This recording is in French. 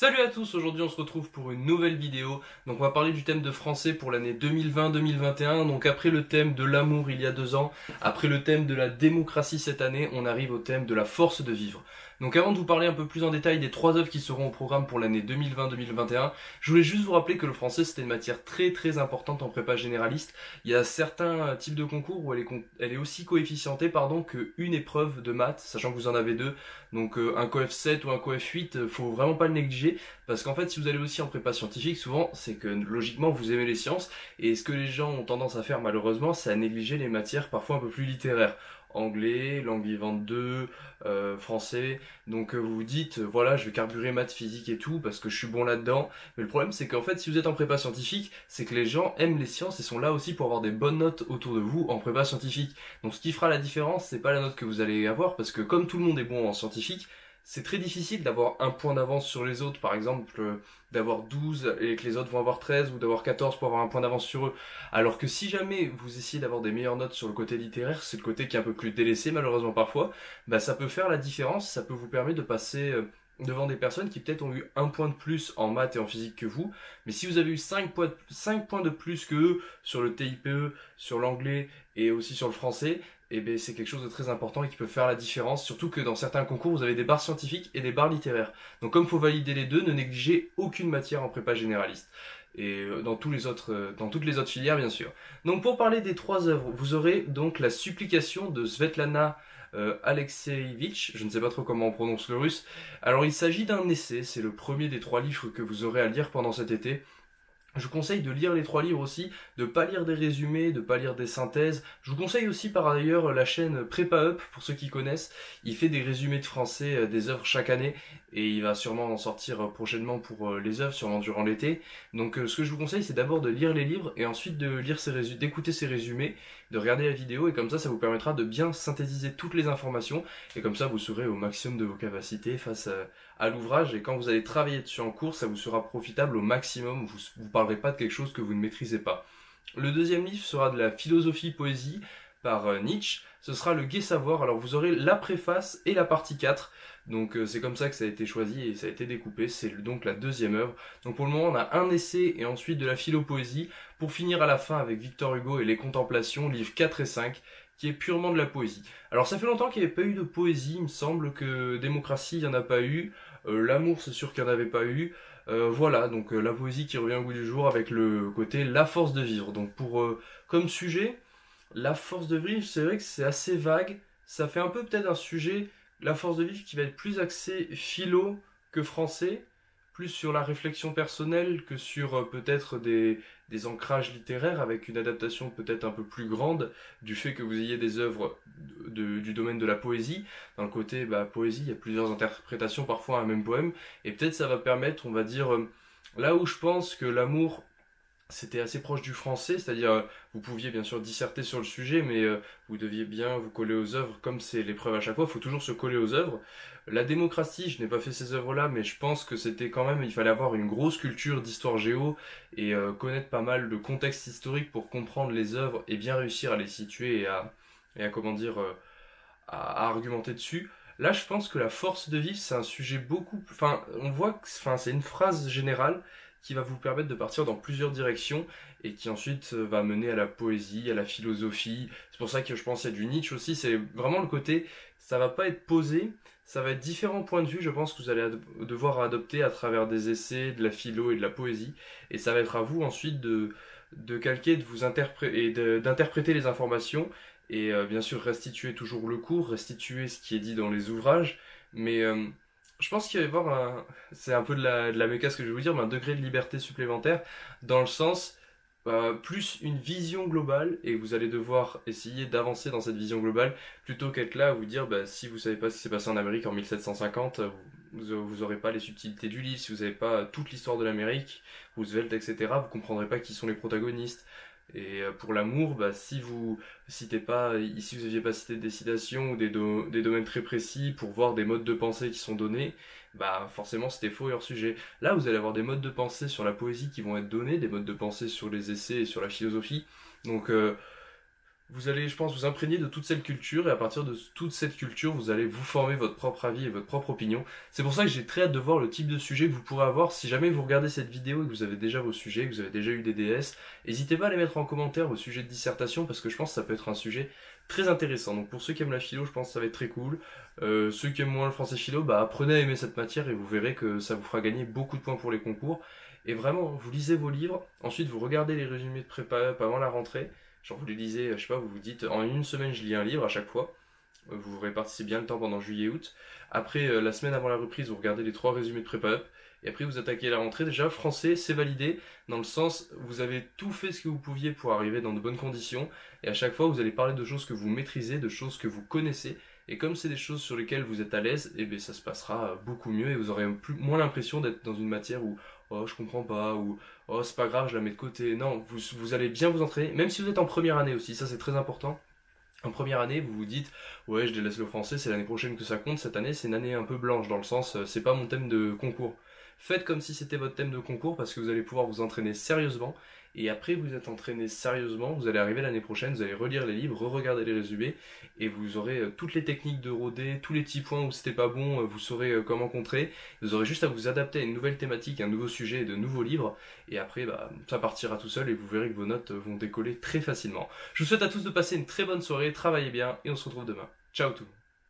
Salut à tous, aujourd'hui on se retrouve pour une nouvelle vidéo. Donc on va parler du thème de français pour l'année 2020-2021. Donc après le thème de l'amour il y a 2 ans, après le thème de la démocratie cette année, on arrive au thème de la force de vivre. Donc avant de vous parler un peu plus en détail des 3 œuvres qui seront au programme pour l'année 2020-2021, je voulais juste vous rappeler que le français c'était une matière très importante en prépa généraliste. Il y a certains types de concours où elle est aussi coefficientée qu'une épreuve de maths, sachant que vous en avez 2. Donc un coef 7 ou un coef 8, faut vraiment pas le négliger. Parce qu'en fait si vous allez aussi en prépa scientifique, souvent c'est que logiquement vous aimez les sciences, et ce que les gens ont tendance à faire malheureusement c'est à négliger les matières parfois un peu plus littéraires. Anglais, langue vivante 2, français, donc vous vous dites voilà je vais carburer maths, physique et tout parce que je suis bon là-dedans, mais le problème c'est qu'en fait si vous êtes en prépa scientifique, c'est que les gens aiment les sciences et sont là aussi pour avoir des bonnes notes autour de vous en prépa scientifique. Donc ce qui fera la différence c'est pas la note que vous allez avoir, parce que comme tout le monde est bon en scientifique, c'est très difficile d'avoir un point d'avance sur les autres, par exemple d'avoir 12 et que les autres vont avoir 13, ou d'avoir 14 pour avoir un point d'avance sur eux. Alors que si jamais vous essayez d'avoir des meilleures notes sur le côté littéraire, c'est le côté qui est un peu plus délaissé malheureusement parfois, bah ça peut faire la différence, ça peut vous permettre de passer devant des personnes qui peut-être ont eu 1 point de plus en maths et en physique que vous, mais si vous avez eu 5 points de plus que eux sur le TIPE, sur l'anglais et aussi sur le français, et bien c'est quelque chose de très important et qui peut faire la différence, surtout que dans certains concours vous avez des barres scientifiques et des barres littéraires. Donc comme il faut valider les 2, ne négligez aucune matière en prépa généraliste. Et dans toutes les autres filières bien sûr. Donc pour parler des 3 œuvres, vous aurez donc la supplication de Svetlana Alexeyevitch, je ne sais pas trop comment on prononce le russe. Alors il s'agit d'un essai, c'est le premier des 3 livres que vous aurez à lire pendant cet été. Je vous conseille de lire les 3 livres aussi, de ne pas lire des résumés, de ne pas lire des synthèses. Je vous conseille aussi par ailleurs la chaîne Prépa Up, pour ceux qui connaissent. Il fait des résumés de français des œuvres chaque année, et il va sûrement en sortir prochainement pour les œuvres, sûrement durant l'été. Donc ce que je vous conseille c'est d'abord de lire les livres, et ensuite d'écouter ces résumés, de regarder la vidéo, et comme ça, ça vous permettra de bien synthétiser toutes les informations, et comme ça vous serez au maximum de vos capacités face à l'ouvrage, et quand vous allez travailler dessus en cours, ça vous sera profitable au maximum, vous parlerez pas de quelque chose que vous ne maîtrisez pas. Le 2e livre sera de la philosophie-poésie par Nietzsche, ce sera le Gai Savoir. Alors vous aurez la préface et la partie 4, donc c'est comme ça que ça a été choisi et ça a été découpé, c'est donc la 2e œuvre. Donc pour le moment on a un essai et ensuite de la philo-poésie, pour finir à la fin avec Victor Hugo et les Contemplations, livres 4 et 5, qui est purement de la poésie. Alors ça fait longtemps qu'il n'y avait pas eu de poésie, il me semble que démocratie il n'y en a pas eu, l'amour c'est sûr qu'il n'y en avait pas eu, voilà, donc la poésie qui revient au goût du jour avec le côté la force de vivre. Donc pour comme sujet, la force de vivre, c'est vrai que c'est assez vague, ça fait un peu peut-être un sujet, la force de vivre qui va être plus axé philo que français, plus sur la réflexion personnelle que sur peut-être des ancrages littéraires, avec une adaptation peut-être un peu plus grande du fait que vous ayez des œuvres du domaine de la poésie. Dans le côté poésie, il y a plusieurs interprétations parfois à un même poème, et peut-être ça va permettre, on va dire, là où je pense que l'amour c'était assez proche du français, c'est-à-dire vous pouviez bien sûr disserter sur le sujet, mais vous deviez bien vous coller aux œuvres, comme c'est l'épreuve à chaque fois, il faut toujours se coller aux œuvres. La démocratie, je n'ai pas fait ces œuvres-là, mais je pense que c'était quand même, il fallait avoir une grosse culture d'histoire géo, et connaître pas mal de contexte historique pour comprendre les œuvres, et bien réussir à les situer, et à comment dire, à argumenter dessus. Là, je pense que la force de vivre, c'est un sujet beaucoup, enfin, on voit que, enfin, c'est une phrase générale, qui va vous permettre de partir dans plusieurs directions et qui ensuite va mener à la poésie, à la philosophie. C'est pour ça que je pense qu'il y a du Nietzsche aussi, c'est vraiment le côté, ça va pas être posé, ça va être différents points de vue, je pense que vous allez devoir adopter à travers des essais, de la philo et de la poésie, et ça va être à vous ensuite de calquer, de vous interpréter, et d'interpréter les informations, et bien sûr restituer toujours le cours, restituer ce qui est dit dans les ouvrages, mais je pense qu'il va y avoir un, c'est un peu de la méca ce que je vais vous dire, mais un degré de liberté supplémentaire, dans le sens, plus une vision globale, et vous allez devoir essayer d'avancer dans cette vision globale, plutôt qu'être là à vous dire, si vous savez pas ce qui s'est passé en Amérique en 1750, vous aurez pas les subtilités du livre, si vous n'avez pas toute l'histoire de l'Amérique, Roosevelt, etc., vous comprendrez pas qui sont les protagonistes. Et pour l'amour, si vous citez pas, si vous n'aviez pas cité des citations ou des domaines très précis pour voir des modes de pensée qui sont donnés, forcément c'était faux et hors sujet. Là, vous allez avoir des modes de pensée sur la poésie qui vont être donnés, des modes de pensée sur les essais et sur la philosophie. Donc Vous allez, je pense, vous imprégner de toute cette culture, et à partir de toute cette culture, vous allez vous former votre propre avis et votre propre opinion. C'est pour ça que j'ai très hâte de voir le type de sujet que vous pourrez avoir. Si jamais vous regardez cette vidéo et que vous avez déjà vos sujets, que vous avez déjà eu des DS, n'hésitez pas à les mettre en commentaire, vos sujets de dissertation, parce que je pense que ça peut être un sujet très intéressant. Donc pour ceux qui aiment la philo, je pense que ça va être très cool. Ceux qui aiment moins le français philo, bah, apprenez à aimer cette matière et vous verrez que ça vous fera gagner beaucoup de points pour les concours. Et vraiment, vous lisez vos livres, ensuite vous regardez les résumés de Prépa Up avant la rentrée. Genre vous les lisez, je sais pas, vous vous dites en une semaine je lis un livre à chaque fois, vous répartissez bien le temps pendant juillet-août, après la semaine avant la reprise vous regardez les 3 résumés de Prépa Up, et après vous attaquez la rentrée. Déjà français c'est validé, dans le sens vous avez tout fait ce que vous pouviez pour arriver dans de bonnes conditions, et à chaque fois vous allez parler de choses que vous maîtrisez, de choses que vous connaissez, et comme c'est des choses sur lesquelles vous êtes à l'aise, et bien ça se passera beaucoup mieux et vous aurez moins l'impression d'être dans une matière où oh, je comprends pas, ou oh, c'est pas grave, je la mets de côté. Non, vous allez bien vous entraîner, même si vous êtes en première année aussi, ça c'est très important. En première année, vous vous dites, ouais, je délaisse le français, c'est l'année prochaine que ça compte, cette année c'est une année un peu blanche, dans le sens, c'est pas mon thème de concours. Faites comme si c'était votre thème de concours, parce que vous allez pouvoir vous entraîner sérieusement, et après vous êtes entraîné sérieusement, vous allez arriver l'année prochaine, vous allez relire les livres, re-regarder les résumés, et vous aurez toutes les techniques de rodé, tous les petits points où c'était pas bon, vous saurez comment contrer, vous aurez juste à vous adapter à une nouvelle thématique, un nouveau sujet et de nouveaux livres, et après bah, ça partira tout seul et vous verrez que vos notes vont décoller très facilement. Je vous souhaite à tous de passer une très bonne soirée, travaillez bien, et on se retrouve demain. Ciao tout le monde.